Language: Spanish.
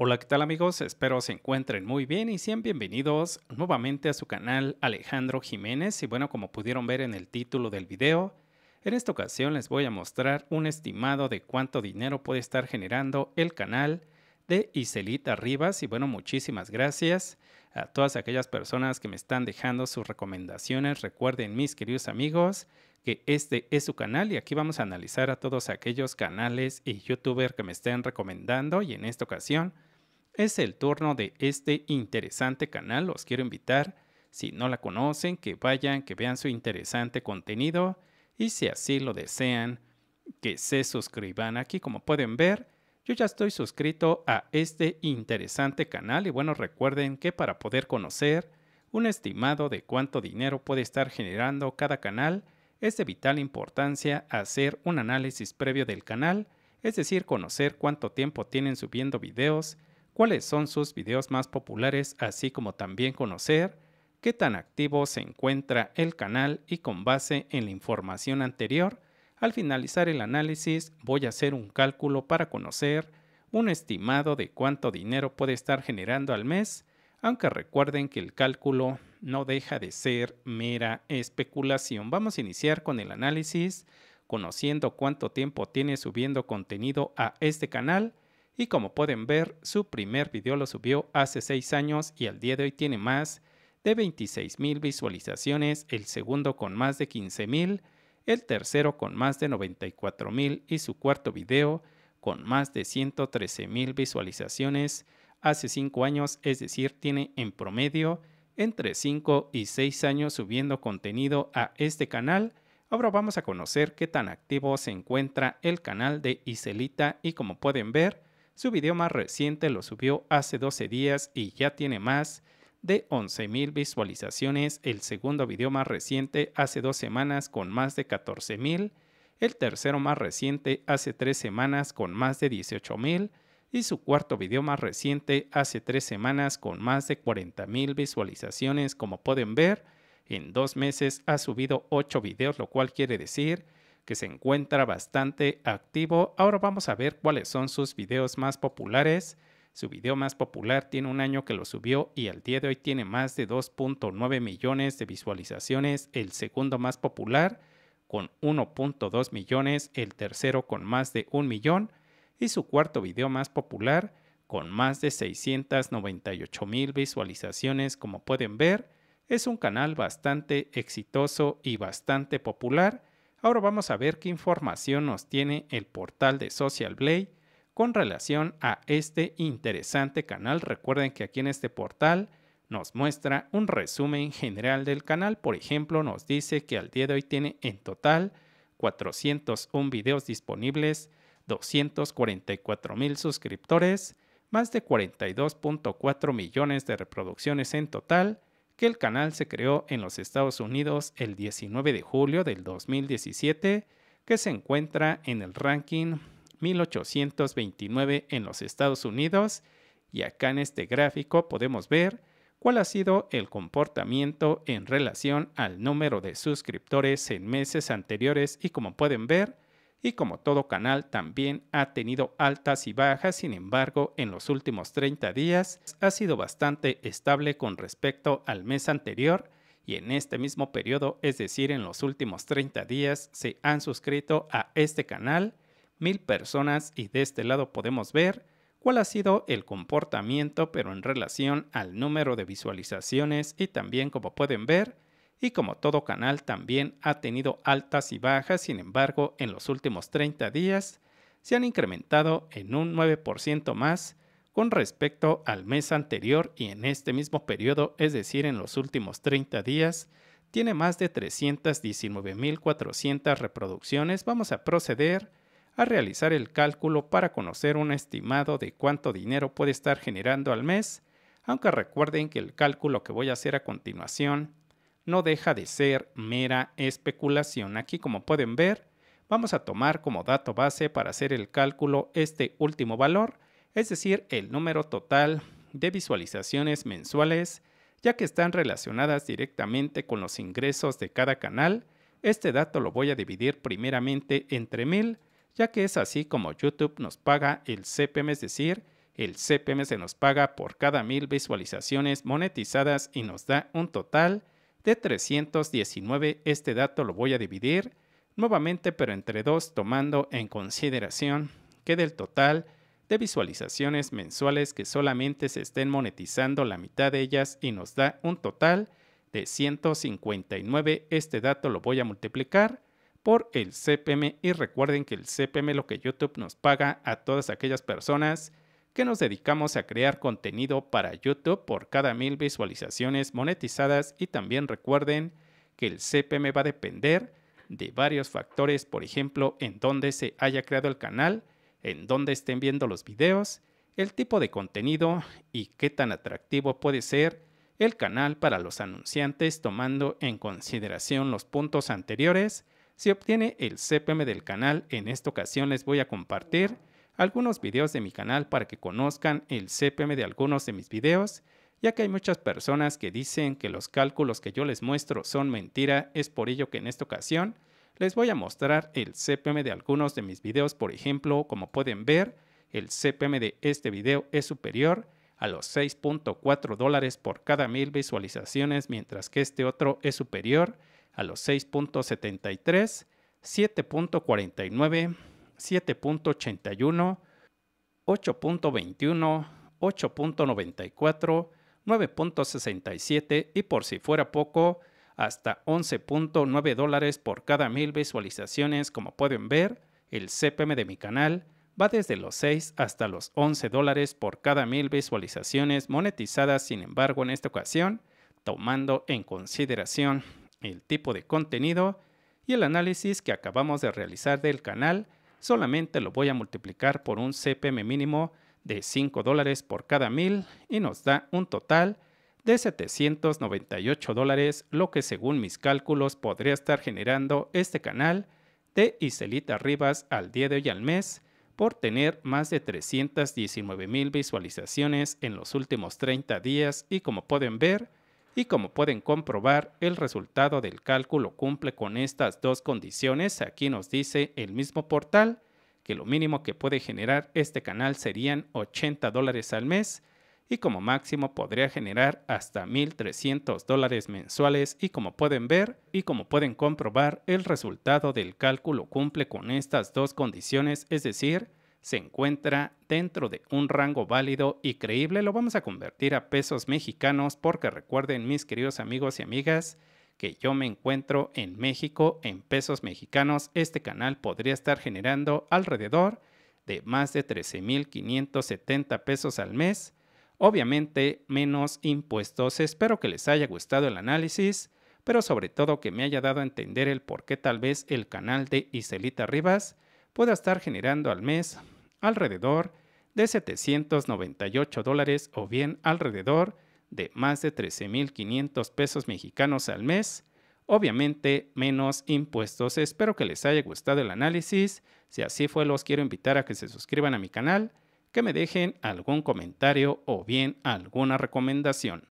Hola, ¿qué tal amigos? Espero se encuentren muy bien y sean bienvenidos nuevamente a su canal Alejandro Jiménez. Y bueno, como pudieron ver en el título del video, en esta ocasión les voy a mostrar un estimado de cuánto dinero puede estar generando el canal de Iselita Rivas. Y bueno, muchísimas gracias a todas aquellas personas que me están dejando sus recomendaciones. Recuerden, mis queridos amigos, que este es su canal y aquí vamos a analizar a todos aquellos canales y youtubers que me estén recomendando. Y en esta ocasión es el turno de este interesante canal. Los quiero invitar, si no la conocen, que vayan, que vean su interesante contenido y si así lo desean, que se suscriban. Aquí, como pueden ver, yo ya estoy suscrito a este interesante canal y bueno, recuerden que para poder conocer un estimado de cuánto dinero puede estar generando cada canal, es de vital importancia hacer un análisis previo del canal, es decir, conocer cuánto tiempo tienen subiendo videos, cuáles son sus videos más populares, así como también conocer qué tan activo se encuentra el canal. Y con base en la información anterior, al finalizar el análisis voy a hacer un cálculo para conocer un estimado de cuánto dinero puede estar generando al mes, aunque recuerden que el cálculo no deja de ser mera especulación. Vamos a iniciar con el análisis, conociendo cuánto tiempo tiene subiendo contenido a este canal. Y como pueden ver, su primer video lo subió hace 6 años y al día de hoy tiene más de 26,000 visualizaciones, el segundo con más de 15,000, el tercero con más de 94,000 y su cuarto video con más de 113,000 visualizaciones hace 5 años, es decir, tiene en promedio entre 5 y 6 años subiendo contenido a este canal. Ahora vamos a conocer qué tan activo se encuentra el canal de Iselita y como pueden ver, su video más reciente lo subió hace 12 días y ya tiene más de 11,000 visualizaciones. El segundo video más reciente hace 2 semanas con más de 14,000. El tercero más reciente hace 3 semanas con más de 18,000. Y su cuarto video más reciente hace 3 semanas con más de 40,000 visualizaciones. Como pueden ver, en 2 meses ha subido 8 videos, lo cual quiere decir que se encuentra bastante activo. Ahora vamos a ver cuáles son sus videos más populares. Su video más popular tiene un año que lo subió y al día de hoy tiene más de 2.9 millones de visualizaciones. El segundo más popular con 1.2 millones, el tercero con más de 1 millón y su cuarto video más popular con más de 698,000 visualizaciones. Como pueden ver, es un canal bastante exitoso y bastante popular. Ahora vamos a ver qué información nos tiene el portal de Social Blade con relación a este interesante canal. Recuerden que aquí en este portal nos muestra un resumen general del canal. Por ejemplo, nos dice que al día de hoy tiene en total 401 videos disponibles, 244,000 suscriptores, más de 42.4 millones de reproducciones en total, que el canal se creó en los Estados Unidos el 19 de julio del 2017, que se encuentra en el ranking 1829 en los Estados Unidos. Y acá en este gráfico podemos ver cuál ha sido el comportamiento en relación al número de suscriptores en meses anteriores. Y como pueden ver, y como todo canal, también ha tenido altas y bajas. Sin embargo, en los últimos 30 días ha sido bastante estable con respecto al mes anterior. Y en este mismo periodo, es decir, en los últimos 30 días, se han suscrito a este canal 1,000 personas. Y de este lado podemos ver cuál ha sido el comportamiento, pero en relación al número de visualizaciones. Y también, como pueden ver, y como todo canal, también ha tenido altas y bajas. Sin embargo, en los últimos 30 días se han incrementado en un 9% más con respecto al mes anterior. Y en este mismo periodo, es decir, en los últimos 30 días, tiene más de 319,400 reproducciones. Vamos a proceder a realizar el cálculo para conocer un estimado de cuánto dinero puede estar generando al mes. Aunque recuerden que el cálculo que voy a hacer a continuación no deja de ser mera especulación. Aquí, como pueden ver, vamos a tomar como dato base para hacer el cálculo este último valor, es decir, el número total de visualizaciones mensuales, ya que están relacionadas directamente con los ingresos de cada canal. Este dato lo voy a dividir primeramente entre 1,000, ya que es así como YouTube nos paga el CPM, es decir, El CPM se nos paga por cada 1000 visualizaciones monetizadas y nos da un total de 319. Este dato lo voy a dividir nuevamente, pero entre dos, tomando en consideración que del total de visualizaciones mensuales que solamente se estén monetizando la mitad de ellas, y nos da un total de 159. Este dato lo voy a multiplicar por el CPM, y recuerden que el CPM es lo que YouTube nos paga a todas aquellas personas que nos dedicamos a crear contenido para YouTube por cada 1000 visualizaciones monetizadas. Y también recuerden que el CPM va a depender de varios factores, por ejemplo, en dónde se haya creado el canal, en dónde estén viendo los videos, el tipo de contenido y qué tan atractivo puede ser el canal para los anunciantes. Tomando en consideración los puntos anteriores, se obtiene el CPM del canal. En esta ocasión les voy a compartir algunos videos de mi canal para que conozcan el CPM de algunos de mis videos, ya que hay muchas personas que dicen que los cálculos que yo les muestro son mentira. Es por ello que en esta ocasión les voy a mostrar el CPM de algunos de mis videos. Por ejemplo, como pueden ver, el CPM de este video es superior a los $6.4 por cada 1000 visualizaciones, mientras que este otro es superior a los $6.73, $7.49, $7.81, $8.21, $8.94, $9.67 y, por si fuera poco, hasta $11.9 por cada 1000 visualizaciones. Como pueden ver, el CPM de mi canal va desde los $6 hasta los $11 por cada 1000 visualizaciones monetizadas. Sin embargo, en esta ocasión, tomando en consideración el tipo de contenido y el análisis que acabamos de realizar del canal, solamente lo voy a multiplicar por un CPM mínimo de $5 por cada 1000 y nos da un total de $798, lo que según mis cálculos podría estar generando este canal de Iselita Rivas al día de hoy, al mes, por tener más de 319,000 visualizaciones en los últimos 30 días. Y como pueden ver y como pueden comprobar, el resultado del cálculo cumple con estas dos condiciones. Aquí nos dice el mismo portal que lo mínimo que puede generar este canal serían $80 al mes, y como máximo podría generar hasta $1,300 mensuales. Y como pueden ver y como pueden comprobar, el resultado del cálculo cumple con estas dos condiciones, es decir, se encuentra dentro de un rango válido y creíble. Lo vamos a convertir a pesos mexicanos, porque recuerden, mis queridos amigos y amigas, que yo me encuentro en México. En pesos mexicanos, este canal podría estar generando alrededor de más de 13,570 pesos al mes, obviamente menos impuestos. Espero que les haya gustado el análisis, pero sobre todo que me haya dado a entender el por qué tal vez el canal de Iselita Rivas pueda estar generando al mes alrededor de $798, o bien alrededor de más de 13,500 pesos mexicanos al mes, obviamente menos impuestos. Espero que les haya gustado el análisis. Si así fue, los quiero invitar a que se suscriban a mi canal, que me dejen algún comentario o bien alguna recomendación.